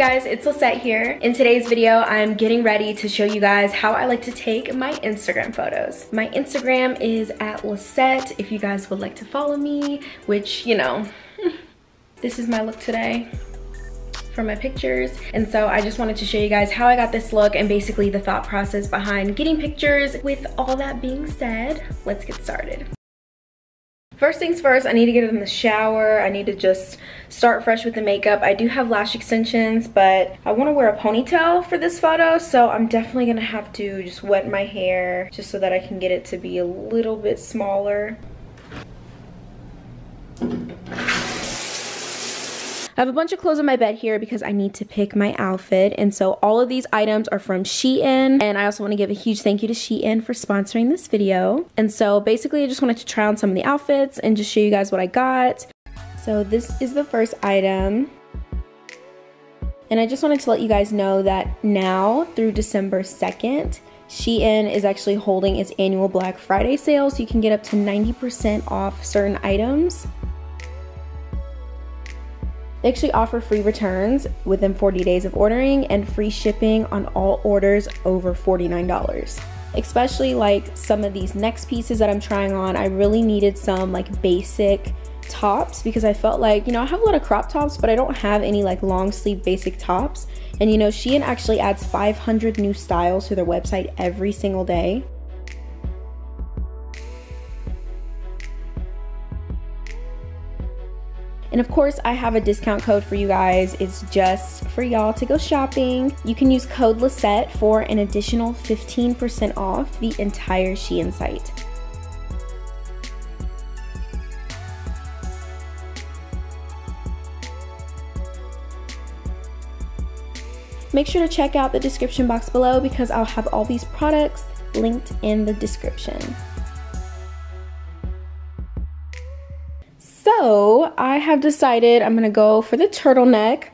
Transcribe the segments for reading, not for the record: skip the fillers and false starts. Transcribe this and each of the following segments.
guys, it's Lisette here. In today's video, I'm getting ready to show you guys how I like to take my Instagram photos. My Instagram is @Lisette if you guys would like to follow me, which, you know, this is my look today for my pictures. And so I just wanted to show you guys how I got this look and basically the thought process behind getting pictures. With all that being said, let's get started. First things first, I need to get in the shower. I need to just start fresh with the makeup. I do have lash extensions, but I want to wear a ponytail for this photo, so I'm definitely going to have to just wet my hair just so that I can get it to be a little bit smaller. I have a bunch of clothes on my bed here because I need to pick my outfit, and so all of these items are from Shein, and I also want to give a huge thank you to Shein for sponsoring this video. And so basically I just wanted to try on some of the outfits and just show you guys what I got. So this is the first item, and I just wanted to let you guys know that now through December 2nd, Shein is actually holding its annual Black Friday sale, so you can get up to 90% off certain items. They actually offer free returns within 40 days of ordering and free shipping on all orders over $49. Especially like some of these next pieces that I'm trying on, I really needed some like basic tops because I felt like, you know, I have a lot of crop tops, but I don't have any like long sleeve basic tops. And you know, Shein actually adds 500 new styles to their website every single day. And of course, I have a discount code for you guys. It's just for y'all to go shopping. You can use code Lisette for an additional 15% off the entire Shein site. Make sure to check out the description box below because I'll have all these products linked in the description. So I have decided I'm gonna go for the turtleneck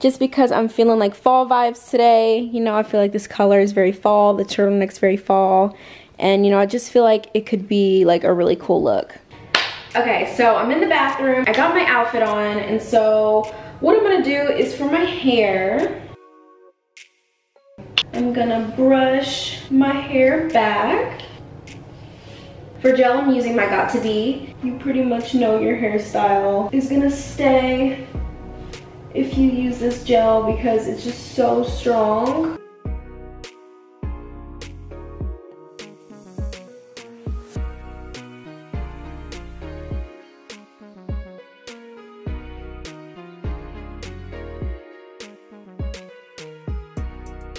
just because I'm feeling like fall vibes today. You know, I feel like this color is very fall, the turtleneck's very fall, and you know, I just feel like it could be like a really cool look. Okay, so I'm in the bathroom. I got my outfit on, and so what I'm gonna do is for my hair, I'm gonna brush my hair back. For gel, I'm using my Got2b. You pretty much know your hairstyle is gonna stay if you use this gel because it's just so strong.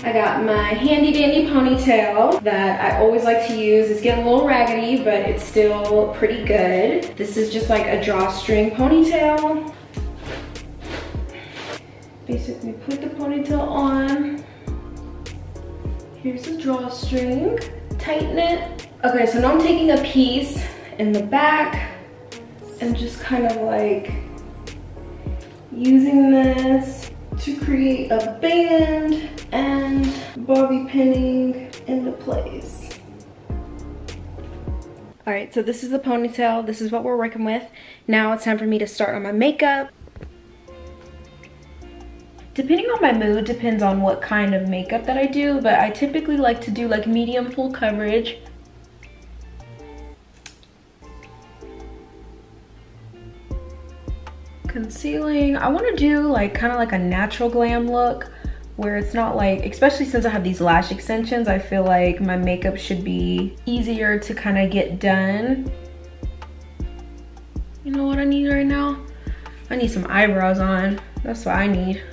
I got my handy dandy ponytail that I always like to use. It's getting a little raggedy, but it's still pretty good. This is just like a drawstring ponytail. Basically put the ponytail on. Here's the drawstring. Tighten it. Okay, so now I'm taking a piece in the back and just kind of like using this to create a band and bobby pinning into place. All right, so this is the ponytail. This is what we're working with. Now it's time for me to start on my makeup. Depending on my mood, depends on what kind of makeup that I do, but I typically like to do like medium full coverage. Concealing. I want to do like kind of like a natural glam look where it's not like, especially since I have these lash extensions, I feel like my makeup should be easier to kind of get done. You know what I need right now? I need some eyebrows on. That's what I need.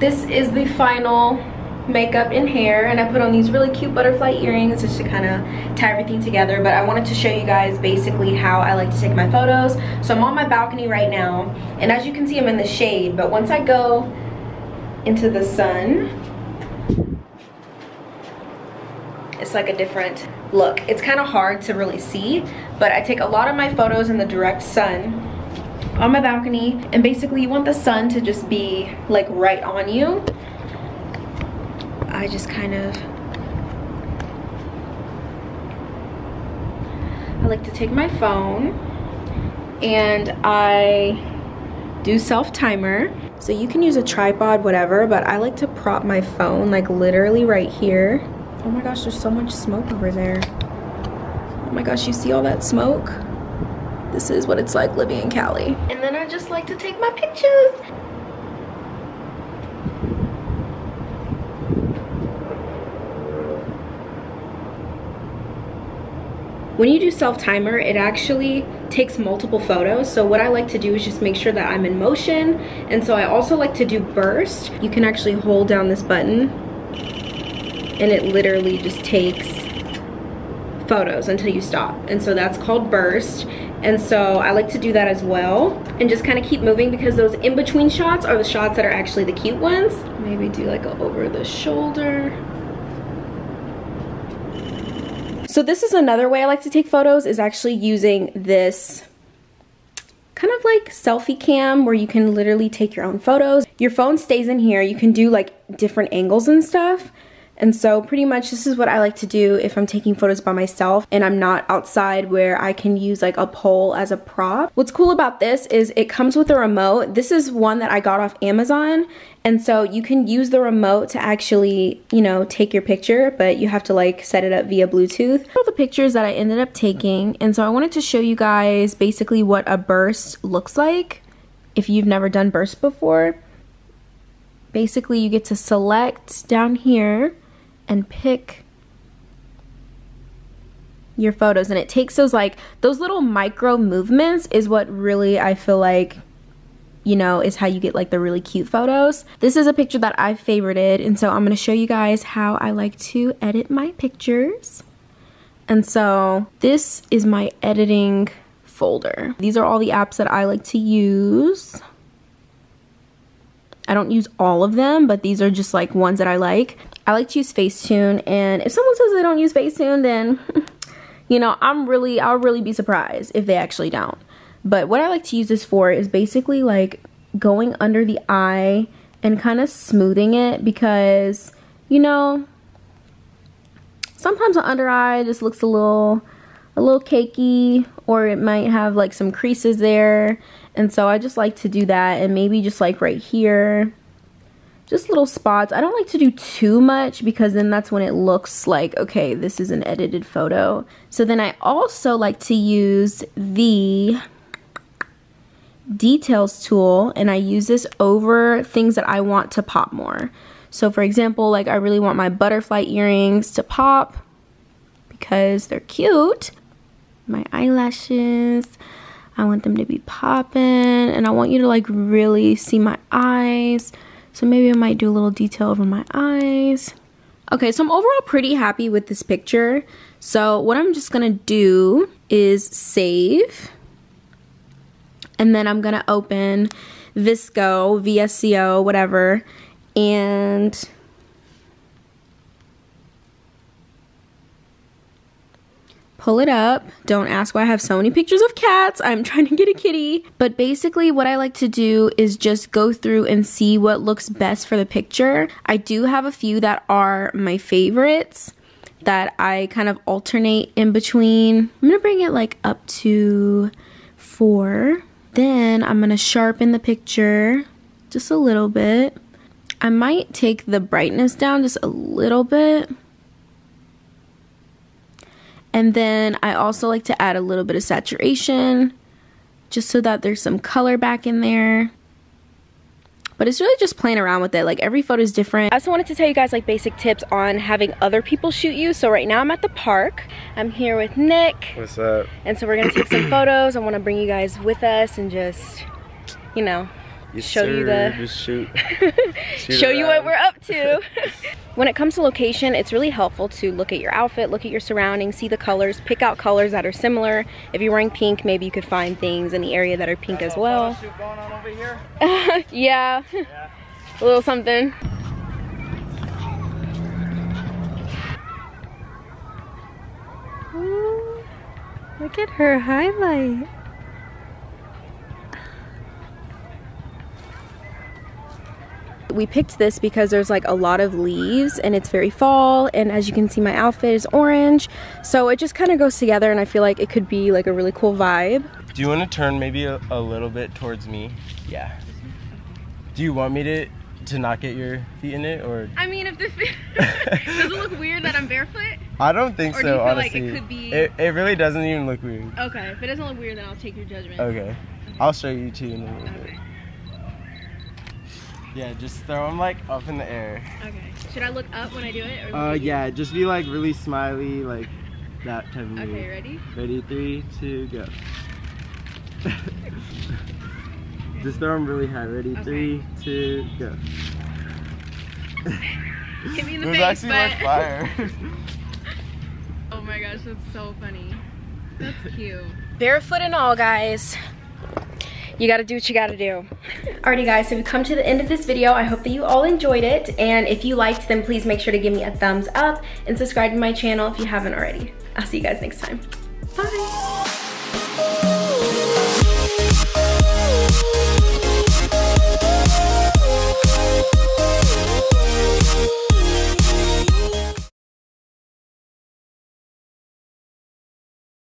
This is the final makeup and hair, and I put on these really cute butterfly earrings just to kind of tie everything together. But I wanted to show you guys basically how I like to take my photos. So I'm on my balcony right now, and as you can see I'm in the shade, but once I go into the sun it's like a different look. It's kind of hard to really see, but I take a lot of my photos in the direct sun on my balcony, and basically you want the sun to just be like right on you. I just kind of, I like to take my phone and I do self-timer. So you can use a tripod, whatever, but I like to prop my phone like literally right here. Oh my gosh, there's so much smoke over there. Oh my gosh, you see all that smoke? This is what it's like living in Cali. And then I just like to take my pictures. When you do self-timer, it actually takes multiple photos. So what I like to do is just make sure that I'm in motion. And so I also like to do burst. You can actually hold down this button and it literally just takes photos until you stop. And so that's called burst. And so I like to do that as well and just kind of keep moving, because those in-between shots are the shots that are actually the cute ones. Maybe do like an over the shoulder. So this is another way I like to take photos, is actually using this kind of like selfie cam where you can literally take your own photos. Your phone stays in here. You can do like different angles and stuff. And so pretty much this is what I like to do if I'm taking photos by myself and I'm not outside where I can use like a pole as a prop. What's cool about this is it comes with a remote. This is one that I got off Amazon. And so you can use the remote to actually, you know, take your picture, but you have to like set it up via Bluetooth. All the pictures that I ended up taking. And so I wanted to show you guys basically what a burst looks like if you've never done burst before. Basically you get to select down here and pick your photos, and it takes those like those little micro movements is what really I feel like, you know, is how you get like the really cute photos. This is a picture that I favorited, and so I'm gonna show you guys how I like to edit my pictures. And so this is my editing folder. These are all the apps that I like to use. I don't use all of them, but these are just like ones that I like. I like to use Facetune, and if someone says they don't use Facetune, then, you know, I'll really be surprised if they actually don't. But what I like to use this for is basically like going under the eye and kind of smoothing it, because, you know, sometimes the under eye just looks a little cakey, or it might have like some creases there. And so I just like to do that, and maybe just like right here. Just little spots. I don't like to do too much, because then that's when it looks like, okay, this is an edited photo. So then I also like to use the details tool, and I use this over things that I want to pop more. So for example, like I really want my butterfly earrings to pop because they're cute. My eyelashes, I want them to be popping, and I want you to like really see my eyes. So maybe I might do a little detail over my eyes. Okay, so I'm overall pretty happy with this picture. So what I'm just gonna do is save. And then I'm gonna open VSCO, whatever. And pull it up. Don't ask why I have so many pictures of cats. I'm trying to get a kitty. But basically what I like to do is just go through and see what looks best for the picture. I do have a few that are my favorites that I kind of alternate in between. I'm gonna bring it like up to 4. Then I'm gonna sharpen the picture just a little bit. I might take the brightness down just a little bit. And then I also like to add a little bit of saturation just so that there's some color back in there. But it's really just playing around with it. Like every photo is different. I also wanted to tell you guys like basic tips on having other people shoot you. So right now I'm at the park. I'm here with Nick. What's up? And so we're gonna take some photos. I wanna bring you guys with us and just, you know, Yes, show sir. You the Just shoot. Shoot show you what we're up to. When it comes to location, it's really helpful to look at your outfit, look at your surroundings, see the colors, pick out colors that are similar. If you're wearing pink, maybe you could find things in the area that are pink as well. Shoot going on over here? Yeah. A little something. Ooh, look at her highlight. We picked this because there's like a lot of leaves and it's very fall, and as you can see my outfit is orange, so it just kind of goes together and I feel like it could be like a really cool vibe. Do you want to turn maybe a little bit towards me? Yeah. Do you want me to not get your feet in it, or? I mean, if the feet, does it look weird that I'm barefoot? I don't think so, do you feel honestly. Like it could be... it really doesn't even look weird. Okay, if it doesn't look weird then I'll take your judgment. Okay. I'll show you too in a little bit. Yeah, just throw them like up in the air. Okay. Should I look up when I do it? Or yeah, just be like really smiley, like that type of move. Okay, ready? Ready, 3, 2, go. Just throw them really high. Ready, okay. 3, 2, go. Hit me in the face, actually like fire. Oh my gosh, that's so funny. That's cute. Barefoot and all, guys. You gotta do what you gotta do. Alrighty guys, so we've come to the end of this video. I hope that you all enjoyed it, and if you liked, then please make sure to give me a thumbs up and subscribe to my channel if you haven't already. I'll see you guys next time. Bye!